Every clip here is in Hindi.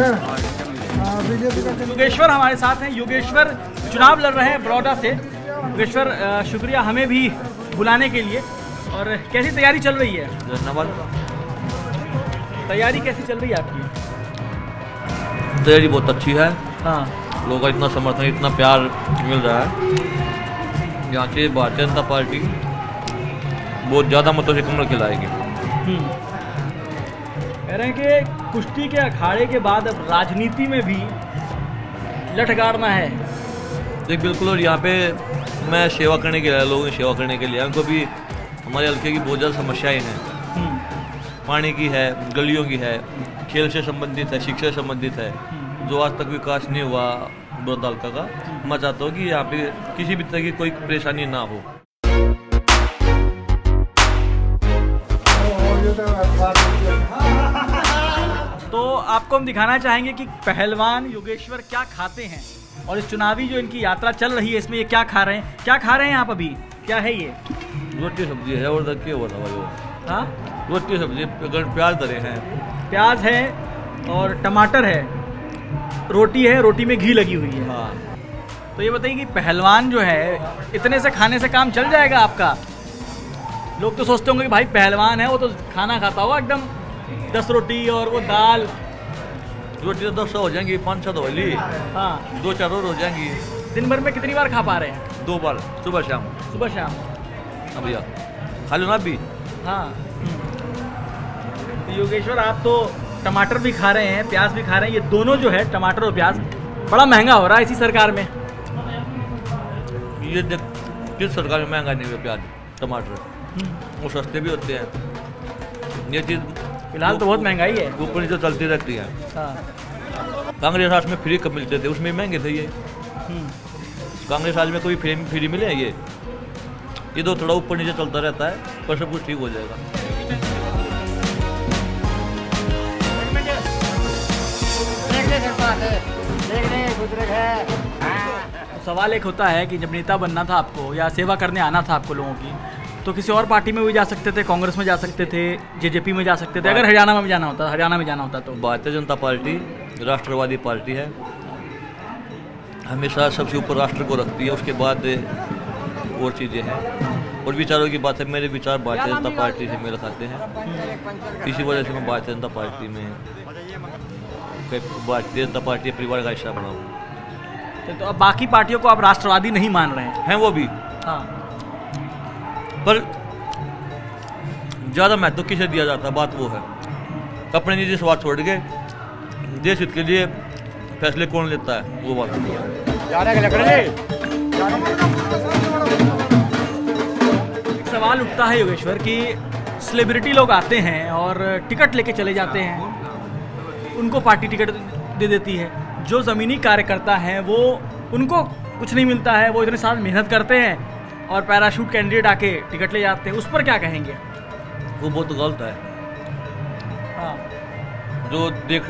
हैं। योगेश्वर हमारे साथ हैं। योगेश्वर चुनाव लड़ रहे हैं बड़ौदा से। योगेश्वर शुक्रिया हमें भी बुलाने के लिए। और कैसी तैयारी चल रही है? धन्यवाद। तैयारी कैसी चल रही है आपकी? तैयारी बहुत अच्छी है। हाँ, लोगों का इतना समर्थन, इतना प्यार मिल रहा है। यहाँ की भारतीय जनता पार्टी बहुत ज़्यादा मतों से कमल खिलाएगी। कह रहे हैं कि कुश्ती के अखाड़े के बाद अब राजनीति में भी लठ गाड़ना है। जी बिल्कुल। और यहाँ पे मैं सेवा करने के लिए, लोगों की सेवा करने के लिए, उनको भी हमारे हल्के की बहुत ज़्यादा समस्याएँ हैं। पानी की है, गलियों की है, खेल से संबंधित है, शिक्षा से संबंधित है, जो आज तक विकास नहीं हुआ बड़ौदा हल्का का। मैं चाहता हूँ कि यहाँ पे किसी भी तरह की कोई परेशानी ना हो। तो आपको हम दिखाना चाहेंगे कि पहलवान योगेश्वर क्या खाते हैं और इस चुनावी जो इनकी यात्रा चल रही है इसमें ये क्या खा रहे हैं। क्या खा रहे हैं आप अभी? क्या है ये? रोटी सब्जी है। और क्या हुआ था भाई? हाँ, रोटी सब्जी, प्याज धरे हैं, प्याज है और टमाटर है, रोटी है, रोटी में घी लगी हुई है। हाँ। तो ये बताइए कि पहलवान जो है इतने से खाने से काम चल जाएगा आपका? लोग तो सोचते होंगे कि भाई पहलवान है वो तो खाना खाता होगा एकदम 10 रोटी और वो दाल। रोटी तो 10 हो जाएंगी, 5-6 तो वाली। हाँ, 2-4 और हो जाएंगी। दिन भर में कितनी बार खा पा रहे हैं? 2 बार, सुबह शाम। सुबह शाम। हाँ भैया, खा लो ना अभी। हाँ। तो योगेश्वर आप तो टमाटर भी खा रहे हैं, प्याज भी खा रहे हैं। ये दोनों जो है, टमाटर और प्याज, बड़ा महंगा हो रहा है इसी सरकार में। ये किस सरकार में महंगा नहीं हुआ प्याज टमाटर? वो सस्ते भी होते हैं। ये चीज़ फिलहाल तो बहुत महंगाई है, ऊपर जो चलती रहती है। कांग्रेस राज में फ्री कब मिलते थे? उसमें महंगे थे ये। कांग्रेस राज में कोई फ्री मिले हैं? ये तो थोड़ा ऊपर नीचे चलता रहता है, पर सब कुछ ठीक हो जाएगा। सवाल एक होता है कि जब नेता बनना था आपको या सेवा करने आना था आपको लोगों की, तो किसी और पार्टी में भी जा सकते थे, कांग्रेस में जा सकते थे, जेजेपी में जा सकते थे, अगर हरियाणा में जाना होता, हरियाणा में जाना होता तो। भारतीय जनता पार्टी राष्ट्रवादी पार्टी है, हमेशा सबसे ऊपर राष्ट्र को रखती है, उसके बाद और चीज़ें हैं और विचारों की बात है। मेरे विचार भारतीय जनता पार्टी से मेल खाते हैं, इसी वजह से मैं भारतीय जनता पार्टी में, भारतीय जनता पार्टी परिवार का हिस्सा बना हूँ। तो अब बाकी पार्टियों को आप राष्ट्रवादी नहीं मान रहे हैं? हैं वो भी। हाँ, पर ज़्यादा महत्व किसे दिया जाता है, बात वो है। अपने निजी स्वार्थ छोड़ के देश हित के लिए फैसले कौन लेता है, वो बात है। सवाल उठता है योगेश्वर कि सेलिब्रिटी लोग आते हैं और टिकट लेके चले जाते हैं, उनको पार्टी टिकट दे देती है। जो ज़मीनी कार्यकर्ता हैं वो, उनको कुछ नहीं मिलता है, वो इतने साल मेहनत करते हैं और पैराशूट कैंडिडेट आके टिकट ले जाते हैं। उस पर क्या कहेंगे? वो बहुत गलत है। हाँ। जो देख,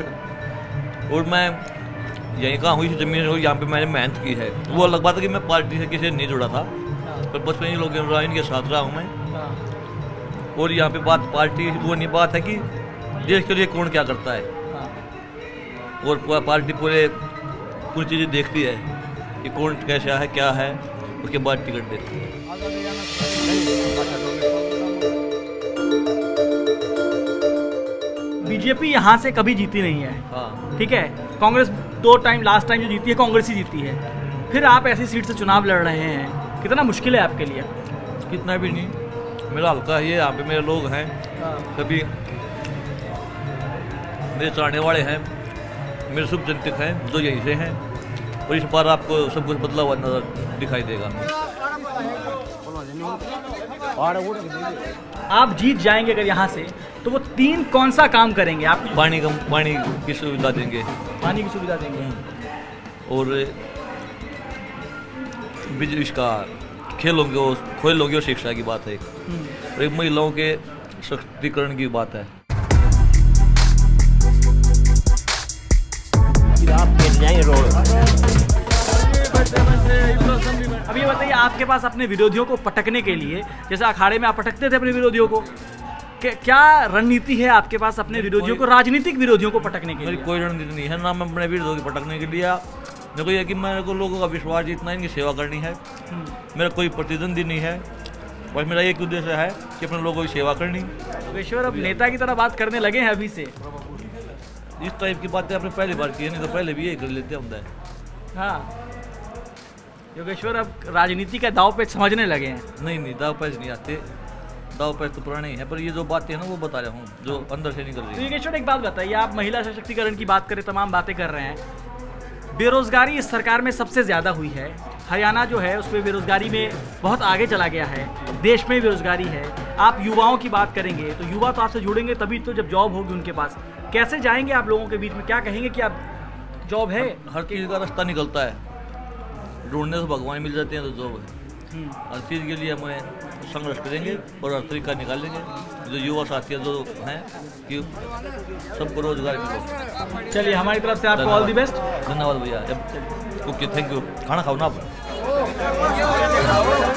और मैं यहीं का हूँ, इस जमीन हो, यहाँ पे मैंने मेहनत की है। वो अलग बात है कि मैं पार्टी से किसी नहीं जुड़ा था, पर बचपन ही लोग इनके साथ रहा हूँ मैं। और यहाँ पे बात पार्टी वो नहीं, बात है कि देश के लिए कौन क्या करता है। और पार्टी पूरी चीज़ें देखती है कि कौन कैसा है, क्या है, उसके बाद टिकट देते हैं। बीजेपी यहाँ से कभी जीती नहीं है। हाँ, ठीक है। कांग्रेस 2 टाइम, लास्ट टाइम जो जीती है कांग्रेस ही जीती है। फिर आप ऐसी सीट से चुनाव लड़ रहे हैं, कितना मुश्किल है आपके लिए? कितना भी नहीं, मेरा हल्का है, यहाँ पे मेरे लोग हैं, सभी मेरे चढ़ाने वाले हैं, मेरे शुभ जनतक हैं जो यहीं से हैं। और इस बार आपको सब कुछ बदला हुआ नजर दिखाई देगा। आप जीत जाएंगे अगर यहाँ से, तो वो 3 कौन सा काम करेंगे आप? पानी की सुविधा देंगे, पानी की सुविधा देंगे, और इसका खेलों की और शिक्षा की बात है, और एक महिलाओं के सशक्तिकरण की बात है। अब ये बताइए, आपके पास अपने विरोधियों को पटकने के लिए, जैसे अखाड़े में आप पटकते थे अपने विरोधियों को, क्या रणनीति है आपके पास अपने विरोधियों को, राजनीतिक विरोधियों को पटकने के लिए? कोई रणनीति नहीं है ना, मैं अपने विरोधियों को पटकने के लिए देखो यह कि मेरे को लोगों का विश्वास जीतना, इनकी सेवा करनी है। मेरा कोई प्रतिद्वंदी नहीं है, बस मेरा एक उद्देश्य है कि अपने लोगों की सेवा करनी। योगेश्वर अब नेता की तरह बात करने लगे हैं अभी से? इस टाइप की बातें आपने पहली बार की है, नहीं तो पहले भी यही कर लेते हम। हाँ योगेश्वर अब राजनीति का दाव पेच समझने लगे हैं? नहीं दाव पेच नहीं आते, दाव पेच तो पुराने ही है, पर ये जो बातें हैं ना वो बता रहा हूँ जो अंदर से निकल रही है। योगेश्वर एक बात बताइए, आप महिला सशक्तिकरण की बात करें, तमाम बातें कर रहे हैं, बेरोजगारी इस सरकार में सबसे ज़्यादा हुई है। हरियाणा जो है उसमें बेरोजगारी में बहुत आगे चला गया है, देश में बेरोजगारी है। आप युवाओं की बात करेंगे तो युवा तो आपसे जुड़ेंगे तभी तो, जब जॉब होगी उनके पास। कैसे जाएंगे आप लोगों के बीच में, क्या कहेंगे कि आप जॉब है? हर चीज़ का रास्ता निकलता है, ढूंढने से भगवान मिल जाते हैं, तो जॉब है। हर चीज़ के लिए हमें संघर्ष करेंगे और हर तरीका निकालेंगे, जो युवा साथी जो हैं कि सबको रोजगार मिले। चलिए हमारी तरफ से आपको ऑल दी बेस्ट। धन्यवाद भैया, ओके थैंक यू। खाना खाओ ना आप।